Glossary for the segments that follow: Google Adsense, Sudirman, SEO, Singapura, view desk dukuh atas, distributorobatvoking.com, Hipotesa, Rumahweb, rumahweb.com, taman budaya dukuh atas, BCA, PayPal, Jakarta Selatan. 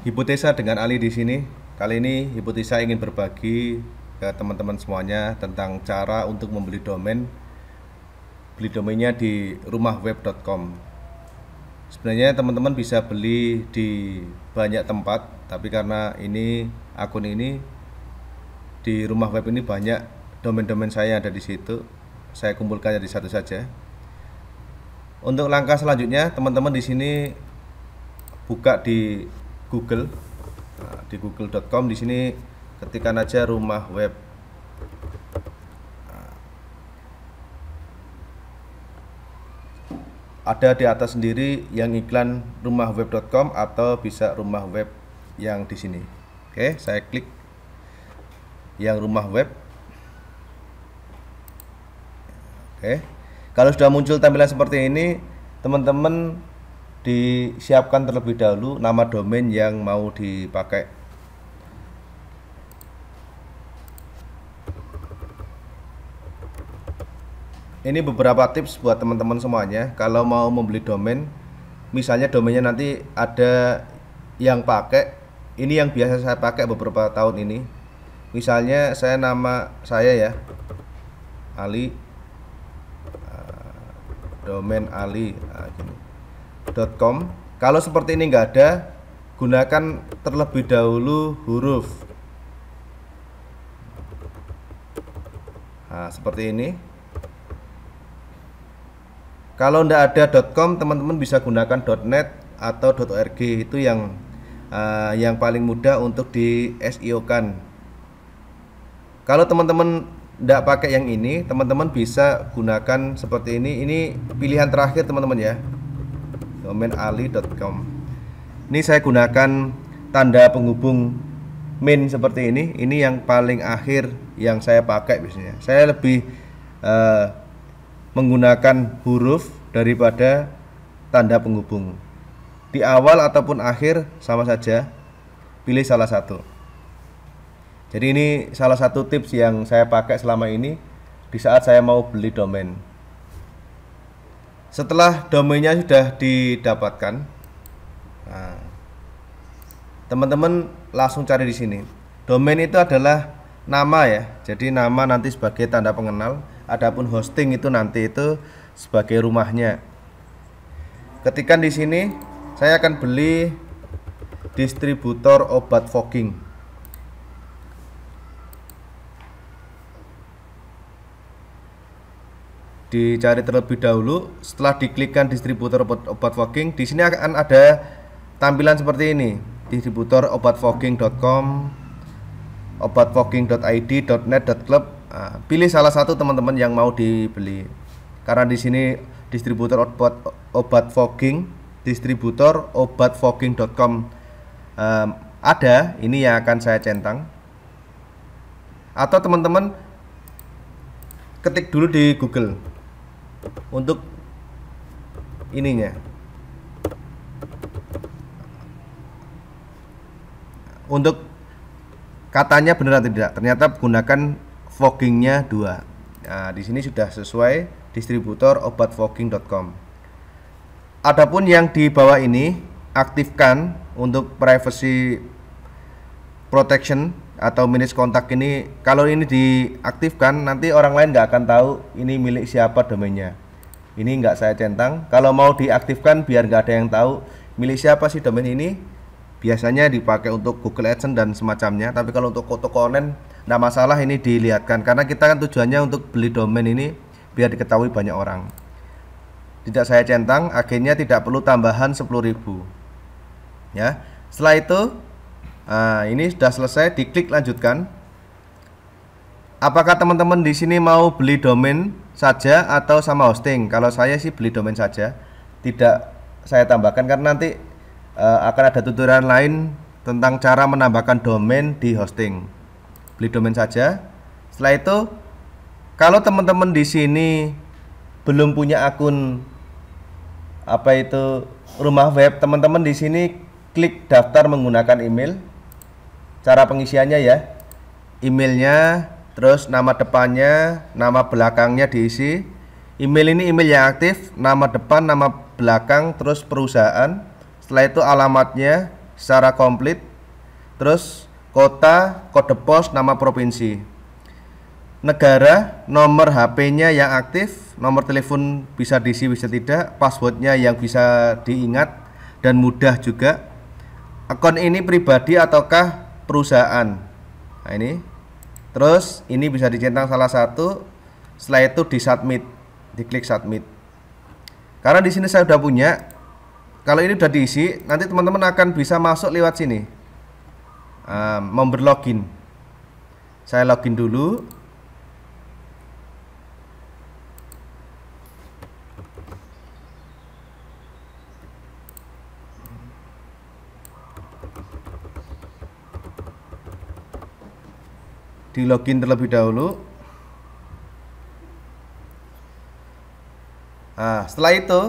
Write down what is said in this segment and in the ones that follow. Hipotesa dengan Ali di sini. Kali ini Hipotesa ingin berbagi ke teman-teman semuanya tentang cara untuk membeli domain. Beli domainnya di rumahweb.com. Sebenarnya teman-teman bisa beli di banyak tempat, tapi karena ini akun ini di Rumahweb ini banyak domain-domain saya ada di situ. Saya kumpulkan jadi satu saja. Untuk langkah selanjutnya, teman-teman di sini buka di Google, di google.com. Di sini ketikan aja rumah web. Ada di atas sendiri yang iklan rumahweb.com atau bisa rumah web yang di sini. Oke, saya klik yang rumah web. Oke, kalau sudah muncul tampilan seperti ini, teman-teman disiapkan terlebih dahulu nama domain yang mau dipakai. Ini beberapa tips buat teman-teman semuanya kalau mau membeli domain. Misalnya domainnya nanti ada yang pakai, ini yang biasa saya pakai beberapa tahun ini. Misalnya saya, nama saya ya Ali, domain Ali gini .com. Kalau seperti ini nggak ada, gunakan terlebih dahulu huruf. Nah, seperti ini. Kalau nggak ada .com, teman-teman bisa gunakan .net atau .org. Itu yang paling mudah untuk di SEO-kan. Kalau teman-teman nggak pakai yang ini, teman-teman bisa gunakan seperti ini. Ini pilihan terakhir teman-teman ya, domain ali.com. Ini saya gunakan tanda penghubung min seperti ini. Ini yang paling akhir yang saya pakai biasanya. Saya lebih menggunakan huruf daripada tanda penghubung. Di awal ataupun akhir sama saja, pilih salah satu. Jadi ini salah satu tips yang saya pakai selama ini di saat saya mau beli domain. Setelah domainnya sudah didapatkan, teman-teman langsung cari di sini. Domain itu adalah nama ya, jadi nama nanti sebagai tanda pengenal. Adapun hosting itu nanti itu sebagai rumahnya. Ketikan di sini, saya akan beli distributor obat fogging. Dicari terlebih dahulu. Setelah diklikkan distributor obat fogging, di sini akan ada tampilan seperti ini: distributorobatvoking.com, obatvoking.id, .net.club. Pilih salah satu teman-teman yang mau dibeli. Karena di sini distributor obat fogging, distributorobatvoking.com ada, ini yang akan saya centang. Atau teman-teman ketik dulu di Google untuk ininya, untuk katanya benar atau tidak. Ternyata gunakan foggingnya 2. Nah, di sini sudah sesuai distributorobatvoking.com. Adapun yang di bawah ini aktifkan untuk privacy protection atau minus kontak ini. Kalau ini diaktifkan, nanti orang lain nggak akan tahu ini milik siapa domainnya. Ini nggak saya centang. Kalau mau diaktifkan biar nggak ada yang tahu milik siapa sih domain ini. Biasanya dipakai untuk Google Adsense dan semacamnya. Tapi kalau untuk toko online nggak masalah ini dilihatkan, karena kita kan tujuannya untuk beli domain ini biar diketahui banyak orang. Tidak saya centang, agennya tidak perlu tambahan 10.000 ya. Setelah itu, ini sudah selesai, diklik lanjutkan. Apakah teman-teman di sini mau beli domain saja atau sama hosting? Kalau saya sih beli domain saja, tidak saya tambahkan, karena nanti akan ada tutorial lain tentang cara menambahkan domain di hosting. Beli domain saja. Setelah itu, kalau teman-teman di sini belum punya akun apa itu rumah web, teman-teman di sini klik daftar menggunakan email. Cara pengisiannya ya, emailnya, terus nama depannya, nama belakangnya diisi. Email ini email yang aktif, nama depan, nama belakang, terus perusahaan. Setelah itu alamatnya, secara komplit, terus kota, kode pos, nama provinsi, negara, nomor HP-nya yang aktif, nomor telepon bisa diisi bisa tidak, passwordnya yang bisa diingat dan mudah juga. Akun ini pribadi ataukah perusahaan? Nah, ini. Terus ini bisa dicentang salah satu, setelah itu di submit, diklik submit. Karena di sini saya sudah punya. Kalau ini sudah diisi, nanti teman-teman akan bisa masuk lewat sini. Memberlogin. Saya login dulu. Di login terlebih dahulu. Nah, setelah itu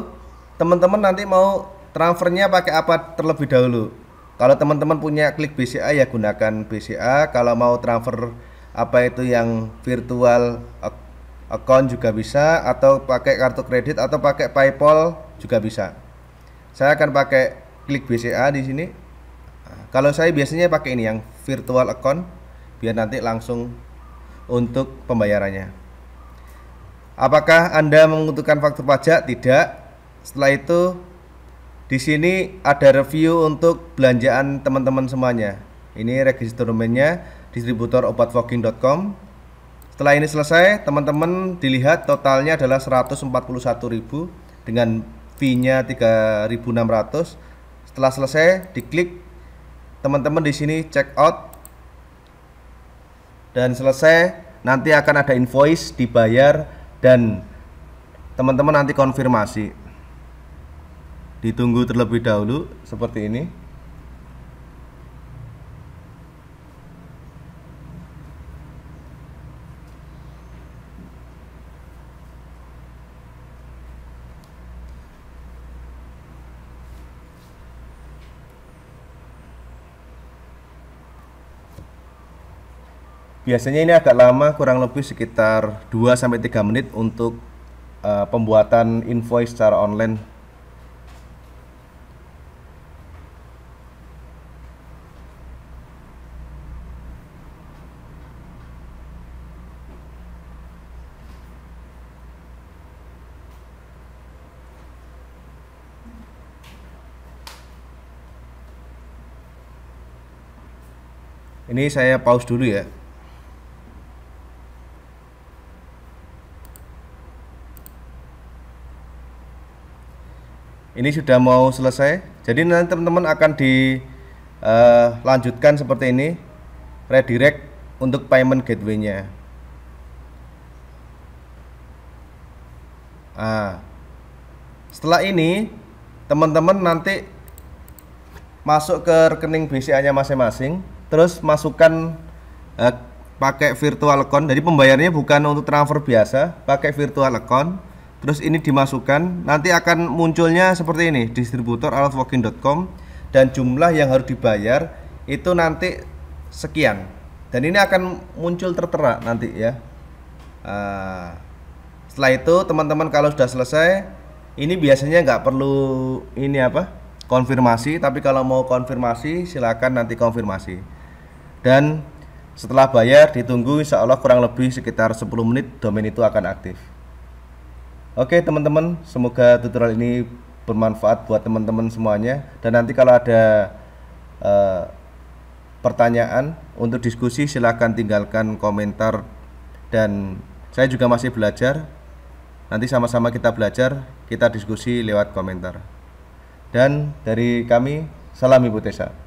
teman-teman nanti mau transfernya pakai apa terlebih dahulu. Kalau teman-teman punya klik BCA ya gunakan BCA. Kalau mau transfer apa itu yang virtual account juga bisa, atau pakai kartu kredit atau pakai PayPal juga bisa. Saya akan pakai klik BCA di sini. Nah, kalau saya biasanya pakai ini yang virtual account, biar nanti langsung untuk pembayarannya. Apakah Anda membutuhkan faktur pajak? Tidak. Setelah itu di sini ada review untuk belanjaan teman-teman semuanya. Ini register domainnya distributorobatvoking.com. Setelah ini selesai, teman-teman dilihat totalnya adalah 141.000 dengan fee-nya 3.600. Setelah selesai diklik, teman-teman di sini check out. Dan selesai, nanti akan ada invoice dibayar dan teman-teman nanti konfirmasi. Ditunggu terlebih dahulu seperti ini. Biasanya ini agak lama, kurang lebih sekitar 2-3 menit untuk pembuatan invoice secara online. Ini saya pause dulu ya. Ini sudah mau selesai, jadi nanti teman-teman akan dilanjutkan seperti ini, redirect untuk payment gateway-nya. Setelah ini teman-teman nanti masuk ke rekening BCA-nya masing-masing, terus masukkan pakai virtual account. Jadi pembayarannya bukan untuk transfer biasa, pakai virtual account. Terus ini dimasukkan, nanti akan munculnya seperti ini, distributorobatvoking.com, dan jumlah yang harus dibayar itu nanti sekian. Dan ini akan muncul tertera nanti ya. Setelah itu teman-teman kalau sudah selesai, ini biasanya nggak perlu ini apa? Konfirmasi, tapi kalau mau konfirmasi silakan nanti konfirmasi. Dan setelah bayar ditunggu insya Allah kurang lebih sekitar 10 menit domain itu akan aktif. Oke teman-teman, semoga tutorial ini bermanfaat buat teman-teman semuanya. Dan nanti kalau ada pertanyaan untuk diskusi silahkan tinggalkan komentar. Dan saya juga masih belajar, nanti sama-sama kita belajar, kita diskusi lewat komentar. Dan dari kami, salam Hipotesa.